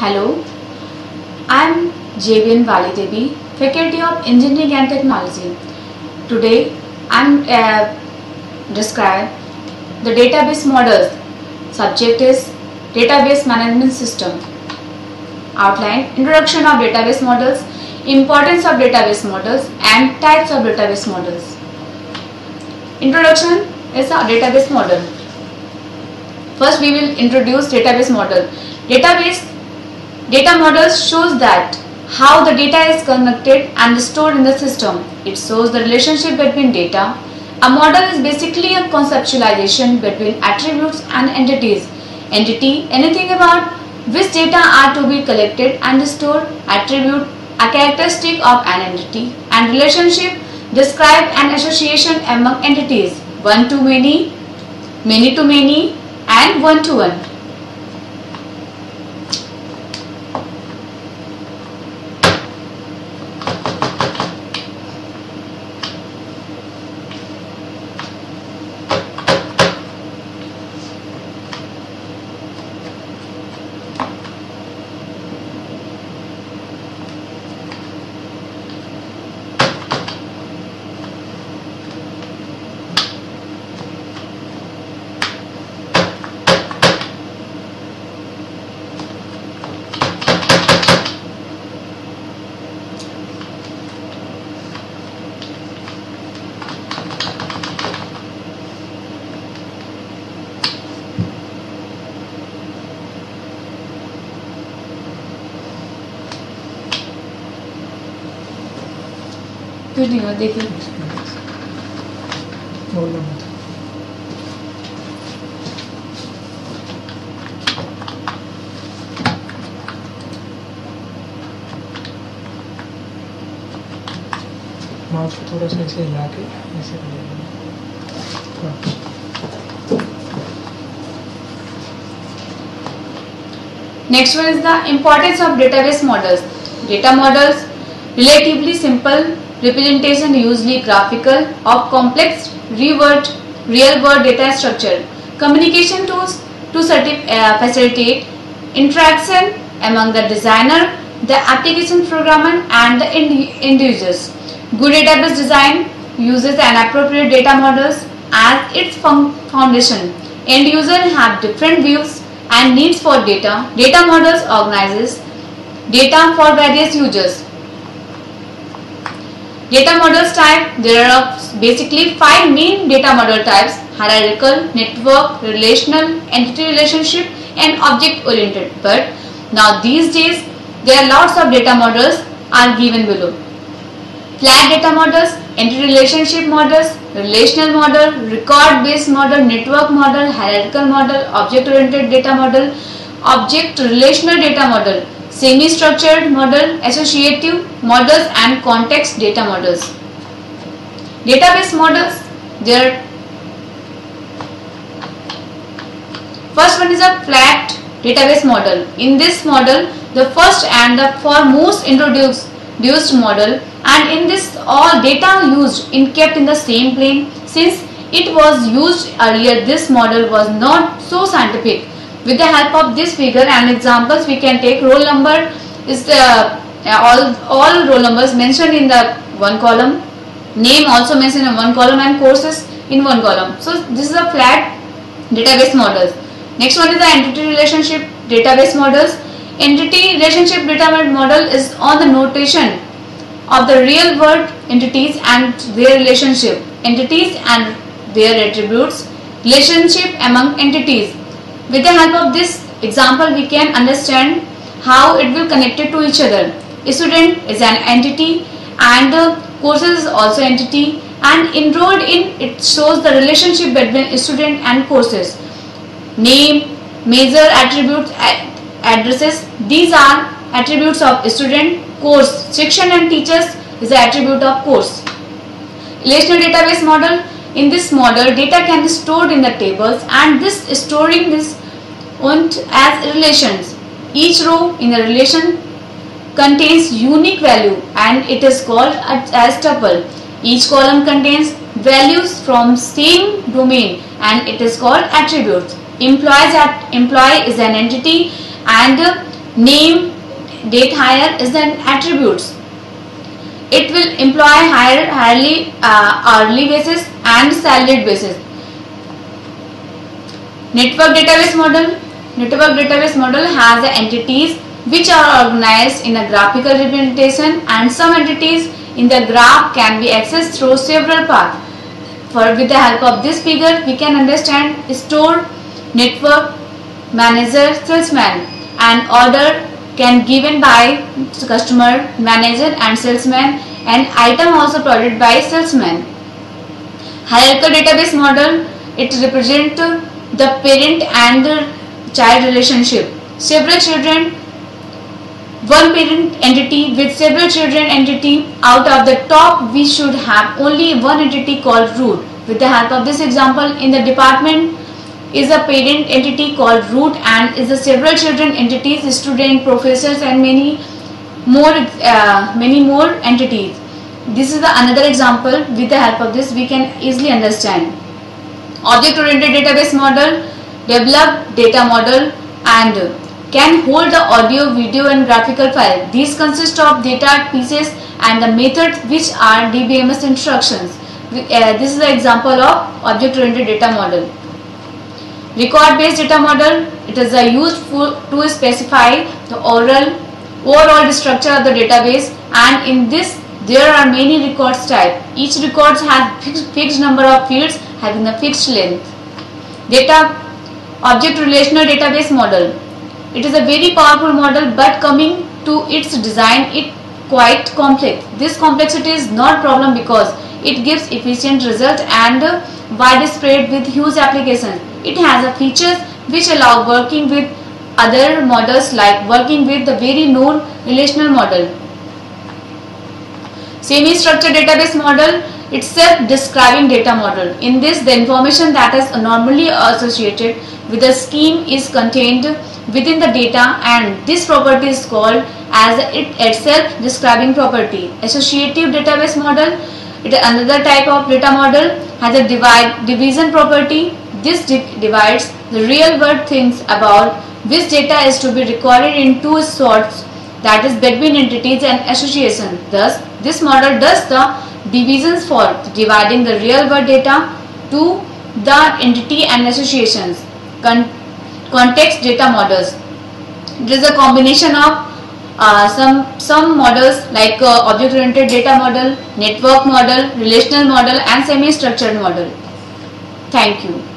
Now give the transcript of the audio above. Hello, I am JV'N Bali Devi, Faculty of Engineering and Technology. Today I am describe the database models. Subject is database management system. Outline: introduction of database models, importance of database models, and types of database models. Introduction is a database model. First, we will introduce database model. Data models shows that how the data is connected and stored in the system. It shows the relationship between data. A model is basically a conceptualization between attributes and entities. Entity, anything about which data are to be collected and stored. Attribute, a characteristic of an entity. And relationship, describe an association among entities. One to many, many to many, and one to one. नहीं हो देखिए mouse को थोड़ा सा ऐसे हिला के ऐसे कर लेंगे। Next one is the importance of database models. Data models relatively simple representation, usually graphical, of complex real world data structure. Communication tools to facilitate interaction among the designer, the application programmer, and the end users. Good database design uses an appropriate data models as its foundation. End users have different views and needs for data. Data models organizes data for various users. Data models type. There are basically 5 main data model types: hierarchical, network, relational, entity relationship, and object oriented. But now these days there are lots of data models are given below: flat data models, entity relationship models, relational model, record based model, network model, hierarchical model, object oriented data model, object relational data model, semi-structured model, associative models, and context data models. Database models. There, first one is a flat database model. In this model, the first and the foremost introduced model, and in this all data used in kept in the same plane. Since it was used earlier, this model was not so scientific. With the help of this figure and examples, we can take roll number is the all roll numbers mentioned in the one column, name also mentioned in one column, and courses in one column. So this is a flat database models. Next one is the entity relationship database models. Entity relationship database model is on the notation of the real world entities and their relationship, entities and their attributes, relationship among entities. With the help of this example, we can understand how it will connected to each other. A student is an entity, and courses is also entity. And enrolled in, it shows the relationship between student and courses. Name, measure, attributes, addresses. These are attributes of student. Course, section, and teachers is the attribute of course. Relational database model. In this model, data can be stored in the tables, and this storing is known as relations. Each row in a relation contains unique value, and it is called as tuple. Each column contains values from same domain, and it is called attributes. Employee is an entity, and Name, date hire is an attributes. It will employ hourly basis and salaried basis. Network database model has the entities which are organized in a graphical representation, and some entities in the graph can be accessed through several paths. With the help of this figure, we can understand store, network, manager, salesman, and order can given by customer, manager, and salesman, and item also provided by salesman. Hierarchical database model, it represents the parent and the child relationship. Several children, one parent entity with several children entity. Out of the top, we should have only one entity called root. With the help of this example, in the department is a parent entity called root, and is the several children entities, student, professors, and many more entities. This is the another example. With the help of this, we can easily understand. Object-oriented database model, develop data model, and can hold the audio, video, and graphical file. These consist of data pieces and the methods which are DBMS instructions. This is the example of object-oriented data model. Record-based data model, it is used to specify the overall structure of the database, and in this there are many records type. Each record has fixed number of fields having a fixed length. Data object relational database model. It is a very powerful model, but coming to its design, it quite complex. This complexity is not problem because it gives efficient result and widespread with huge applications. It has a features which allow working with other models, like working with the very known relational model. Semi-structured database model itself describing data model. In this, the information that is normally associated with the scheme is contained within the data, and this property is called as it itself describing property. Associative database model, it is another type of data model, has a division property. This divides the real world things about which data is to be recorded in two sorts, that is between entities and association. Thus, this model does the divisions for dividing the real world data to the entity and associations. Context data models. It is a combination of some models like object-oriented data model, network model, relational model, and semi-structured model. Thank you.